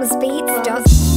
Bombs Beats.